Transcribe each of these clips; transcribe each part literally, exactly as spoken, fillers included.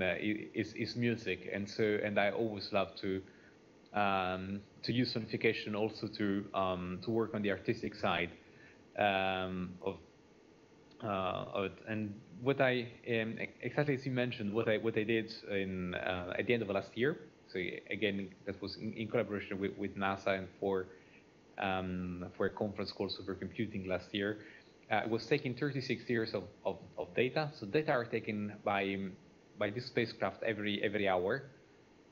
in there is, is music, and so and I always love to um, to use sonification also to um, to work on the artistic side um, of, uh, of it. And what I um, exactly as you mentioned, what I what I did in uh, at the end of last year. So again, that was in, in collaboration with, with NASA and for um, for a conference called Supercomputing last year. Uh, it was taking thirty-six years of, of, of data. So data are taken by by this spacecraft every every hour.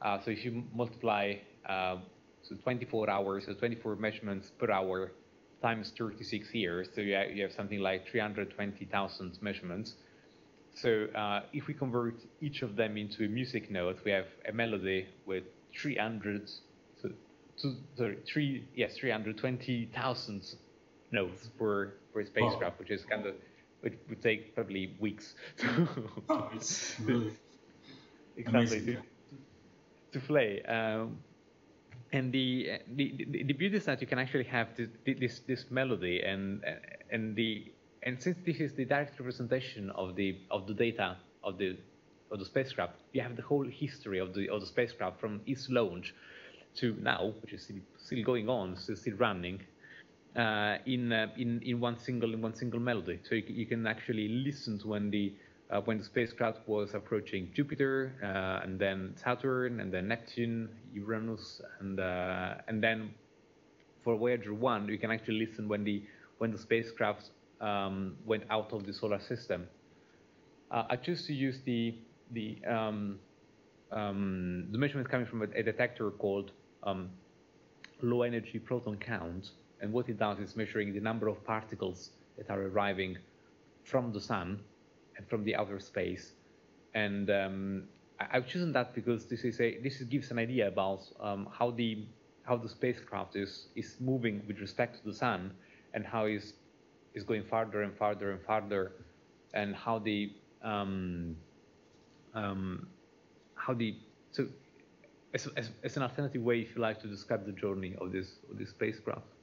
Uh, so if you multiply uh, so twenty-four hours, so twenty-four measurements per hour times thirty-six years, so you have, you have something like three hundred twenty thousand measurements. So uh, if we convert each of them into a music note, we have a melody with three hundred, so two, sorry, three, yes, three hundred twenty thousand notes per per spacecraft, oh. which is kind of it would take probably weeks. To, oh, it's really exactly to, to play. Um, and the, the the the beauty is that you can actually have this this, this melody and and the. And since this is the direct representation of the of the data of the of the spacecraft, you have the whole history of the of the spacecraft from its launch to now, which is still, still going on, still still running, uh, in uh, in in one single in one single melody. So you, you can actually listen to when the uh, when the spacecraft was approaching Jupiter, uh, and then Saturn, and then Neptune, Uranus, and uh, and then for Voyager one, you can actually listen when the when the spacecraft Um, went out of the solar system. Uh, I choose to use the the um, um, the measurement coming from a, a detector called um, Low Energy Proton Count, and what it does is measuring the number of particles that are arriving from the sun and from the outer space. And um, I, I've chosen that because this is a this gives an idea about um, how the how the spacecraft is is moving with respect to the sun, and how is is going farther and farther and farther, and how the um, um, how the so as, as, as an alternative way, if you like, to describe the journey of this of this spacecraft.